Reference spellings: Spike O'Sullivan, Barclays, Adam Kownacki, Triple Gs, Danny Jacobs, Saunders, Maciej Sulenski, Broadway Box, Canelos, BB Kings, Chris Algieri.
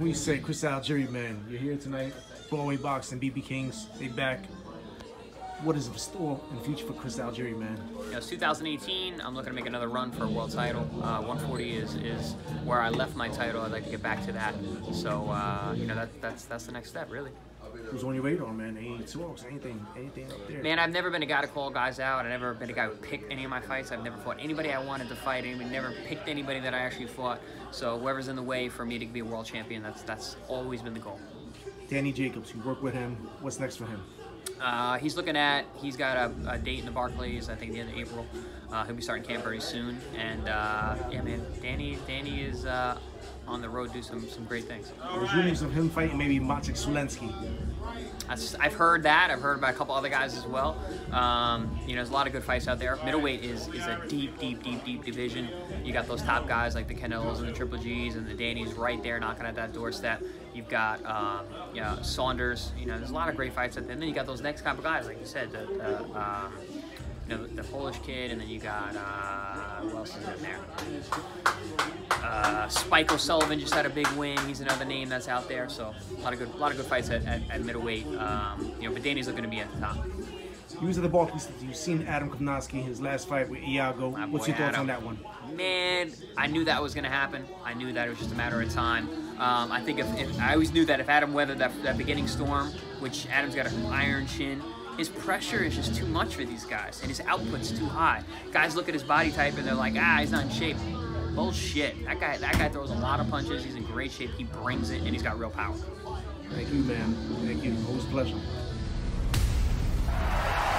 we say, Chris Algieri, man, you're here tonight. Broadway Box and BB Kings, they back. What is in store in the future for Chris Algieri, man? You know, it's 2018. I'm looking to make another run for a world title. 140 is where I left my title. I'd like to get back to that. So you know, that's the next step, really. Who's on your radar, man? Any talks, anything up there? Man, I've never been a guy to call guys out. I've never been a guy who picked any of my fights. I've never fought anybody I wanted to fight. I never picked anybody that I actually fought. So whoever's in the way for me to be a world champion, that's always been the goal. Danny Jacobs, you work with him. What's next for him? He's looking at, he's got a date in the Barclays, I think the end of April. He'll be starting camp very soon. And yeah, man, Danny is on the road do some great things. There's rumors of him fighting maybe Maciej Sulenski. I've heard that. I've heard about a couple other guys as well. You know, there's a lot of good fights out there. Middleweight is a deep division. You got those top guys like the Canelos and the Triple Gs and the Danny's right there knocking at that doorstep. You've got yeah, Saunders. You know, there's a lot of great fights out there. And then you got those next couple guys, like you said, you know, the Polish kid, and then you got who else is in there? Spike O'Sullivan just had a big win. He's another name that's out there. So a lot of good fights at middleweight. You know, but Danny's looking to be at the top. You was at the Barclays. You've seen Adam Kownacki, his last fight with Iago. What's your thoughts on that one? Man, I knew that was going to happen. I knew that it was just a matter of time. I think if I always knew that if Adam weathered that beginning storm, which Adam's got an iron chin. His pressure is just too much for these guys, and his output's too high. Guys look at his body type and they're like, ah, he's not in shape. Bullshit. That guy throws a lot of punches. He's in great shape. He brings it, and he's got real power. Thank you, man. Thank you. Always a pleasure.